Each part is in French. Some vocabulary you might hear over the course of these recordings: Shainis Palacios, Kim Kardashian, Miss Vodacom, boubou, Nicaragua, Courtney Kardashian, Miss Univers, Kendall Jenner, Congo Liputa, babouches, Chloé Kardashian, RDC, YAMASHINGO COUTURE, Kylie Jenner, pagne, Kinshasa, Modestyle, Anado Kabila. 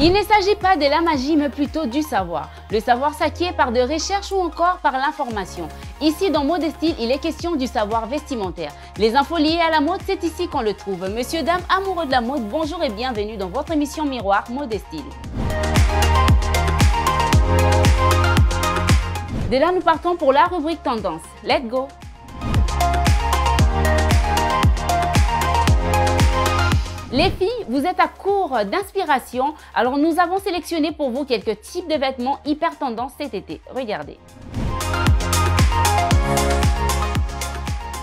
Il ne s'agit pas de la magie, mais plutôt du savoir. Le savoir s'acquiert par de recherches ou encore par l'information. Ici, dans Modestyle, il est question du savoir vestimentaire. Les infos liées à la mode, c'est ici qu'on le trouve. Monsieur, dame, amoureux de la mode, bonjour et bienvenue dans votre émission Miroir Modestyle. De là, nous partons pour la rubrique Tendance. Let's go! Les filles, vous êtes à court d'inspiration, alors nous avons sélectionné pour vous quelques types de vêtements hyper tendance cet été. Regardez.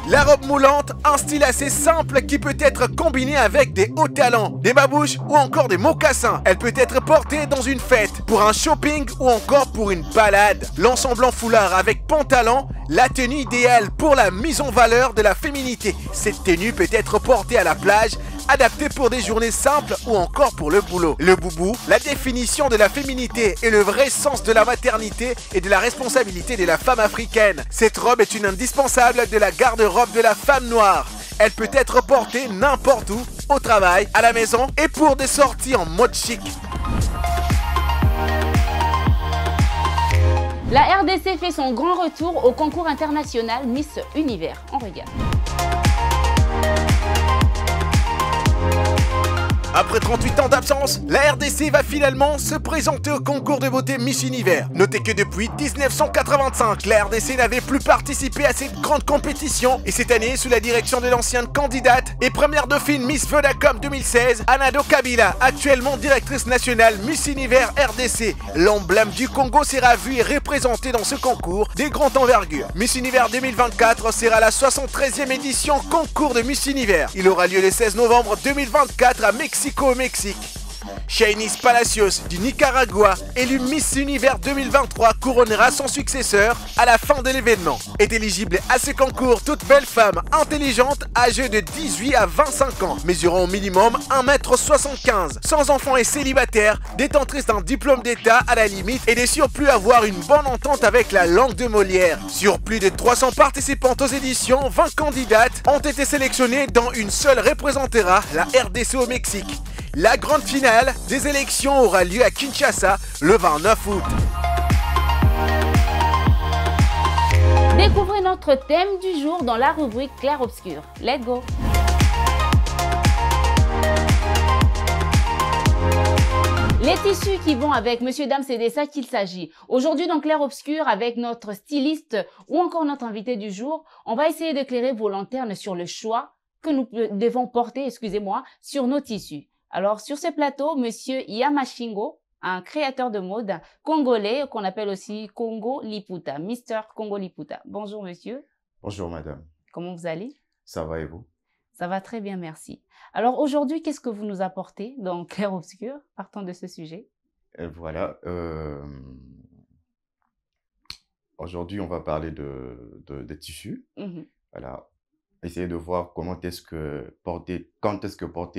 La robe moulante, un style assez simple qui peut être combiné avec des hauts talons, des babouches ou encore des mocassins. Elle peut être portée dans une fête, pour un shopping ou encore pour une balade. L'ensemble en foulard avec pantalon, la tenue idéale pour la mise en valeur de la féminité. Cette tenue peut être portée à la plage, adaptée pour des journées simples ou encore pour le boulot. Le boubou, la définition de la féminité et le vrai sens de la maternité et de la responsabilité de la femme africaine. Cette robe est une indispensable de la garde-robe de la femme noire. Elle peut être portée n'importe où, au travail, à la maison et pour des sorties en mode chic. La RDC fait son grand retour au concours international Miss Univers. On regarde. Après 38 ans d'absence, la RDC va finalement se présenter au concours de beauté Miss Univers. Notez que depuis 1985, la RDC n'avait plus participé à cette grande compétition et cette année, sous la direction de l'ancienne candidate et première dauphine Miss Vodacom 2016, Anado Kabila, actuellement directrice nationale Miss Univers RDC, l'emblème du Congo sera vu et représenté dans ce concours des grandes envergures. Miss Univers 2024 sera la 73e édition concours de Miss Univers. Il aura lieu le 16 novembre 2024 à Mexique. Shainis Palacios du Nicaragua, élue Miss Univers 2023, couronnera son successeur à la fin de l'événement. Est éligible à ce concours toute belle femme intelligente âgée de 18 à 25 ans, mesurant au minimum 1,75 m, sans enfants et célibataire, détentrice d'un diplôme d'État à la limite et des surplus avoir une bonne entente avec la langue de Molière. Sur plus de 300 participantes aux éditions, 20 candidates ont été sélectionnées dont une seule représentera la RDC au Mexique. La grande finale des élections aura lieu à Kinshasa le 29 août. Découvrez notre thème du jour dans la rubrique Clair-Obscur. Let's go! Les tissus qui vont avec, monsieur, dame, c'est de ça qu'il s'agit. Aujourd'hui, dans Clair-Obscur, avec notre styliste ou encore notre invité du jour, on va essayer d'éclairer vos lanternes sur le choix que nous devons porter, sur nos tissus. Alors, sur ce plateau, monsieur Yamashingo, un créateur de mode congolais qu'on appelle aussi Congo Liputa, Mister Congo Liputa. Bonjour, monsieur. Bonjour, madame. Comment vous allez? Ça va et vous? Ça va très bien, merci. Alors, aujourd'hui, qu'est-ce que vous nous apportez dans Clair-Obscur, partant de ce sujet? Voilà. Aujourd'hui, on va parler des tissus. Voilà. Essayer de voir quand est-ce que porter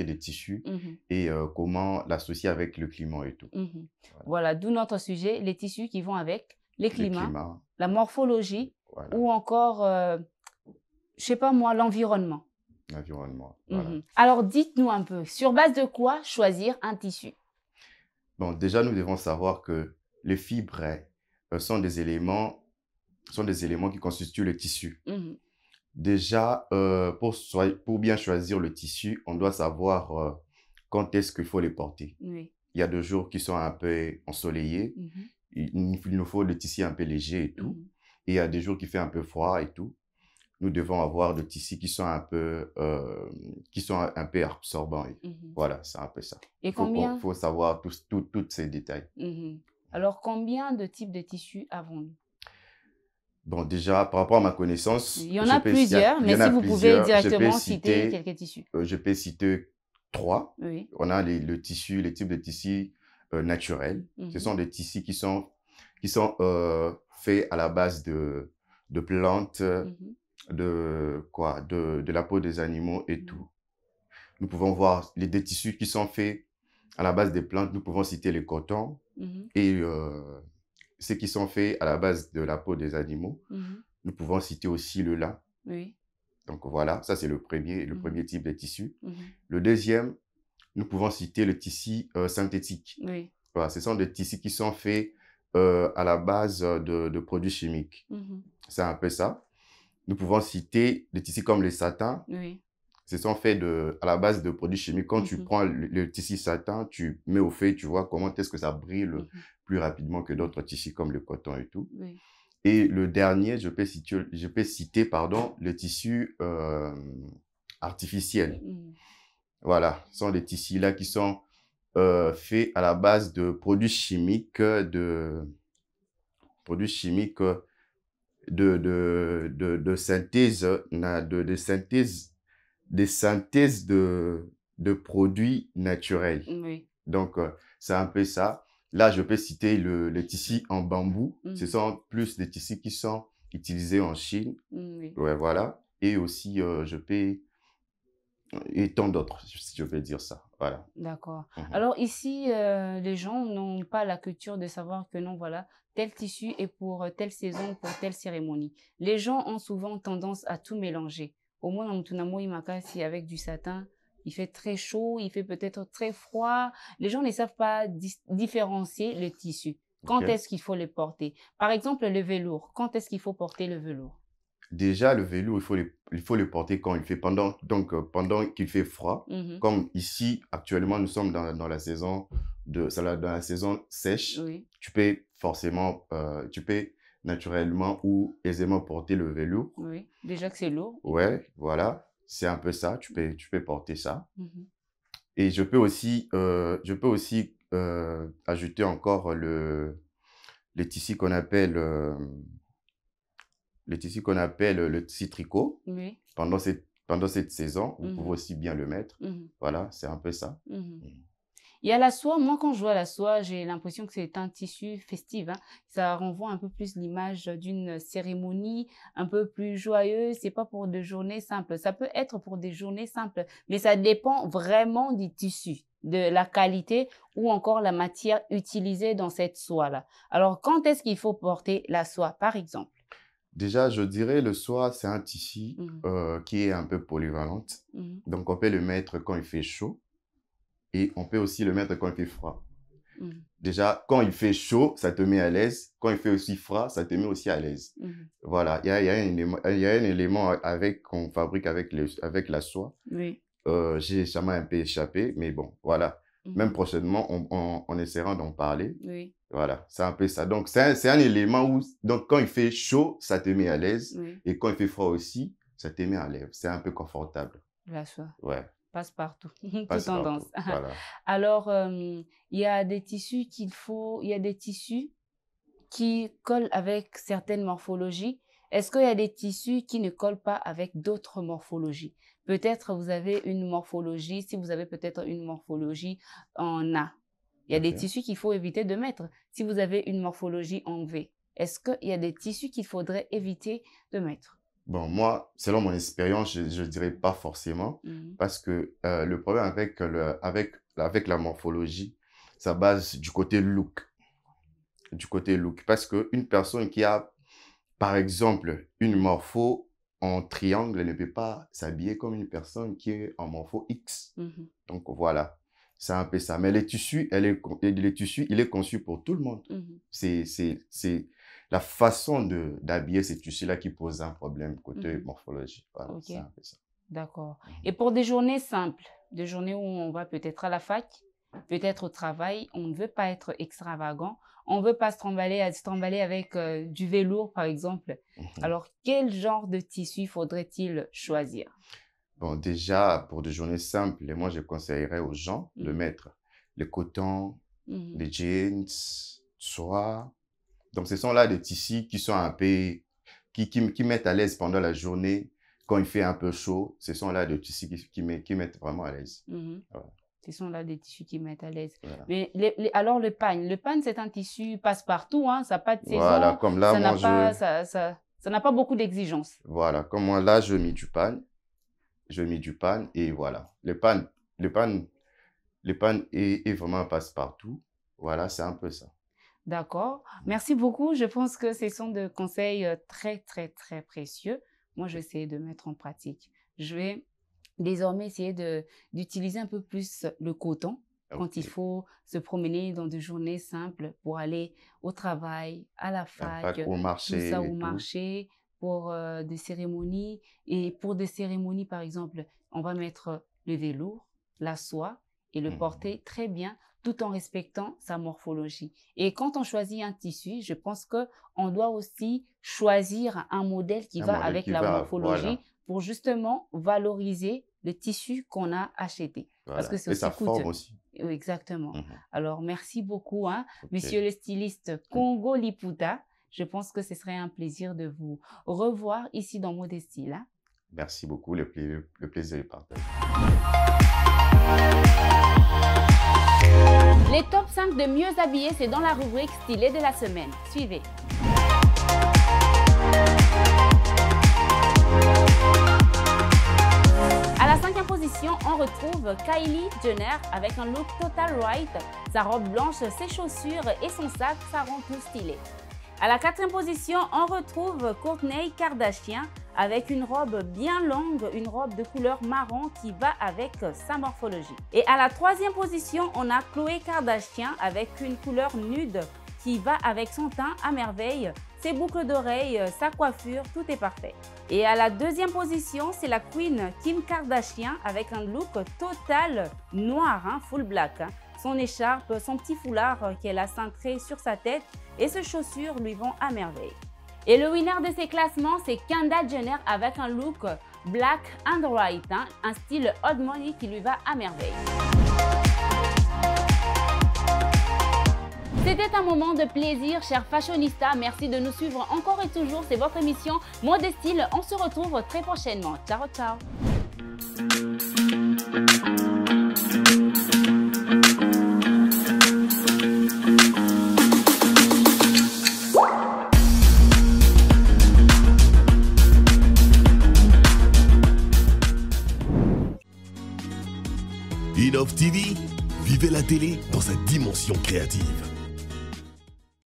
des tissus et comment l'associer avec le climat et tout. Voilà, d'où notre sujet, les tissus qui vont avec les climats, la morphologie ou encore, je sais pas moi, l'environnement. L'environnement, voilà. Alors, dites-nous un peu, sur base de quoi choisir un tissu? Bon, déjà, nous devons savoir que les fibres sont des éléments qui constituent le tissu. Déjà, pour bien choisir le tissu, on doit savoir quand est-ce qu'il faut les porter. Il y a des jours qui sont un peu ensoleillés, il nous faut le tissu un peu léger et tout. Et il y a des jours qui fait un peu froid et tout. Nous devons avoir des tissus qui sont un peu, absorbants. Voilà, c'est un peu ça. Et il faut savoir tous ces détails. Alors, combien de types de tissus avons-nous? Bon, déjà, par rapport à ma connaissance... Il y en a plusieurs, mais si vous pouvez directement citer quelques tissus. Je peux citer trois. On a les types de tissus naturels. Ce sont des tissus qui sont faits à la base de plantes, de la peau des animaux et tout. Nous pouvons voir des tissus qui sont faits à la base des plantes. Nous pouvons citer les cotons et... ceux qui sont faits à la base de la peau des animaux. Nous pouvons citer aussi le lin. Donc voilà, ça c'est le premier type de tissu. Le deuxième, nous pouvons citer le tissu synthétique. Oui. Voilà, ce sont des tissus qui sont faits à la base de produits chimiques. Mm-hmm. C'est un peu ça. Nous pouvons citer des tissus comme le satin. Oui. Ce sont faits à la base de produits chimiques. Quand tu prends le tissu satin, tu mets au feu, tu vois comment est-ce que ça brille plus rapidement que d'autres tissus comme le coton et tout. Oui. Et le dernier, je peux citer, le tissu artificiel. Mm. Voilà, ce sont des tissus-là qui sont faits à la base de produits chimiques, de synthèse de produits naturels. Oui. Donc, c'est un peu ça. Là, je peux citer les tissus en bambou. Mm. Ce sont plus des tissus qui sont utilisés en Chine. Oui. Ouais, voilà. Et aussi, et tant d'autres, si je peux dire ça. Voilà. D'accord. Mm-hmm. Alors ici, les gens n'ont pas la culture de savoir que non, voilà, tel tissu est pour telle saison, pour telle cérémonie. Les gens ont souvent tendance à tout mélanger. Au moins, dans Tunamo Imaka, si avec du satin, il fait très chaud, il fait peut-être très froid. Les gens ne savent pas différencier le tissu. Quand est-ce qu'il faut le porter? Par exemple, le velours. Quand est-ce qu'il faut porter le velours? Déjà, le velours, il faut le porter quand il fait pendant qu'il fait froid. Mm-hmm. Comme ici, actuellement, nous sommes dans la saison sèche. Oui. Tu peux forcément, naturellement ou aisément porter le velours. Oui, déjà que c'est lourd. Ouais, voilà, c'est un peu ça. Tu peux porter ça. Mm-hmm. Et je peux aussi ajouter encore le tissu qu'on appelle le tissu tricot. Oui. Pendant cette saison, vous pouvez aussi bien le mettre. Mm-hmm. Voilà, c'est un peu ça. Mm-hmm. Mm. Il y a la soie. Moi, quand je vois la soie, j'ai l'impression que c'est un tissu festif. Hein. Ça renvoie un peu plus l'image d'une cérémonie un peu plus joyeuse. C'est pas pour des journées simples. Ça peut être pour des journées simples, mais ça dépend vraiment du tissu, de la qualité ou encore la matière utilisée dans cette soie-là. Alors, quand est-ce qu'il faut porter la soie, par exemple? Déjà, je dirais le soie, c'est un tissu qui est un peu polyvalente. Mmh. Donc, on peut le mettre quand il fait chaud et on peut aussi le mettre quand il fait froid. Mmh. Déjà, quand il fait chaud, ça te met à l'aise. Quand il fait aussi froid, ça te met aussi à l'aise. Mmh. Voilà, il y a un élément qu'on fabrique avec la soie. Oui. J'ai jamais un peu échappé, mais bon, voilà. Même prochainement, on essaiera d'en parler. Oui. Voilà, c'est un peu ça. Donc, c'est un élément où, donc, quand il fait chaud, ça te met à l'aise. Oui. Et quand il fait froid aussi, ça te met à l'aise. C'est un peu confortable. La soie. Ouais. Passe partout. Passe tout tendance. Partout. Voilà. Alors, il y a des tissus qui collent avec certaines morphologies. Est-ce qu'il y a des tissus qui ne collent pas avec d'autres morphologies? Peut-être vous avez une morphologie, si vous avez peut-être une morphologie en A, il y a des tissus qu'il faut éviter de mettre. Si vous avez une morphologie en V, est-ce qu'il y a des tissus qu'il faudrait éviter de mettre? Bon, moi, selon mon expérience, je dirais pas forcément, parce que le problème avec la morphologie, ça base du côté look. Parce qu'une personne qui a, par exemple, une morpho en triangle, elle ne peut pas s'habiller comme une personne qui est en morpho X. Mm-hmm. Donc voilà, c'est un peu ça. Mais les tissus, il est conçu pour tout le monde. Mm-hmm. C'est la façon d'habiller ces tissus-là qui pose un problème côté morphologie. Voilà, c'est un peu ça. D'accord. Mm-hmm. Et pour des journées simples, des journées où on va peut-être à la fac, peut-être au travail, on ne veut pas être extravagant, on ne veut pas se trimballer avec du velours, par exemple. Mm-hmm. Alors, quel genre de tissu faudrait-il choisir? Bon, déjà, pour des journées simples, moi, je conseillerais aux gens de mettre le coton, les jeans, soie. Donc, ce sont là des tissus qui sont un peu, qui mettent à l'aise pendant la journée, quand il fait un peu chaud. Ce sont là des tissus qui mettent vraiment à l'aise. Mm-hmm. Voilà. Ce sont là des tissus qui mettent à l'aise. Voilà. Mais alors le pagne. Le pagne, c'est un tissu passe-partout. Hein, ça n'a pas de saison. Voilà, comme là, ça n'a pas beaucoup d'exigences. Voilà, comme moi, là, je mets du pagne. Et voilà. Le pagne est vraiment passe-partout. Voilà, c'est un peu ça. D'accord. Merci beaucoup. Je pense que ce sont des conseils très, très, très précieux. Moi, j'essaie de mettre en pratique. Je vais désormais essayer d'utiliser un peu plus le coton quand il faut se promener dans des journées simples pour aller au travail, à la fac, au marché, pour des cérémonies. Et pour des cérémonies, par exemple, on va mettre le velours, la soie et le porter très bien tout en respectant sa morphologie. Et quand on choisit un tissu, je pense qu'on doit aussi choisir un modèle qui va avec la morphologie pour justement valoriser le tissu qu'on a acheté. Parce que c'est aussi coûteux. Forme aussi. Oui, exactement. Alors, merci beaucoup, hein, monsieur le styliste Congo Liputa. Je pense que ce serait un plaisir de vous revoir ici dans Modestyle. Hein. Merci beaucoup, le plaisir est partagé. Les top 5 de mieux habillés, c'est dans la rubrique stylé de la semaine. Suivez. À la cinquième position, on retrouve Kylie Jenner avec un look total white. Sa robe blanche, ses chaussures et son sac, ça rend tout stylé. À la quatrième position, on retrouve Courtney Kardashian avec une robe bien longue, une robe de couleur marron qui va avec sa morphologie. Et à la troisième position, on a Chloé Kardashian avec une couleur nude qui va avec son teint à merveille, ses boucles d'oreilles, sa coiffure, tout est parfait. Et à la deuxième position, c'est la queen Kim Kardashian avec un look total noir, hein, full black. Hein. Son écharpe, son petit foulard qu'elle a cintré sur sa tête et ses chaussures lui vont à merveille. Et le winner de ces classements, c'est Kendall Jenner avec un look black and white, hein, un style old money qui lui va à merveille. C'était un moment de plaisir, chers fashionistas. Merci de nous suivre encore et toujours. C'est votre émission Modestyle. On se retrouve très prochainement. Ciao, ciao. Love TV, vivez la télé dans sa dimension créative.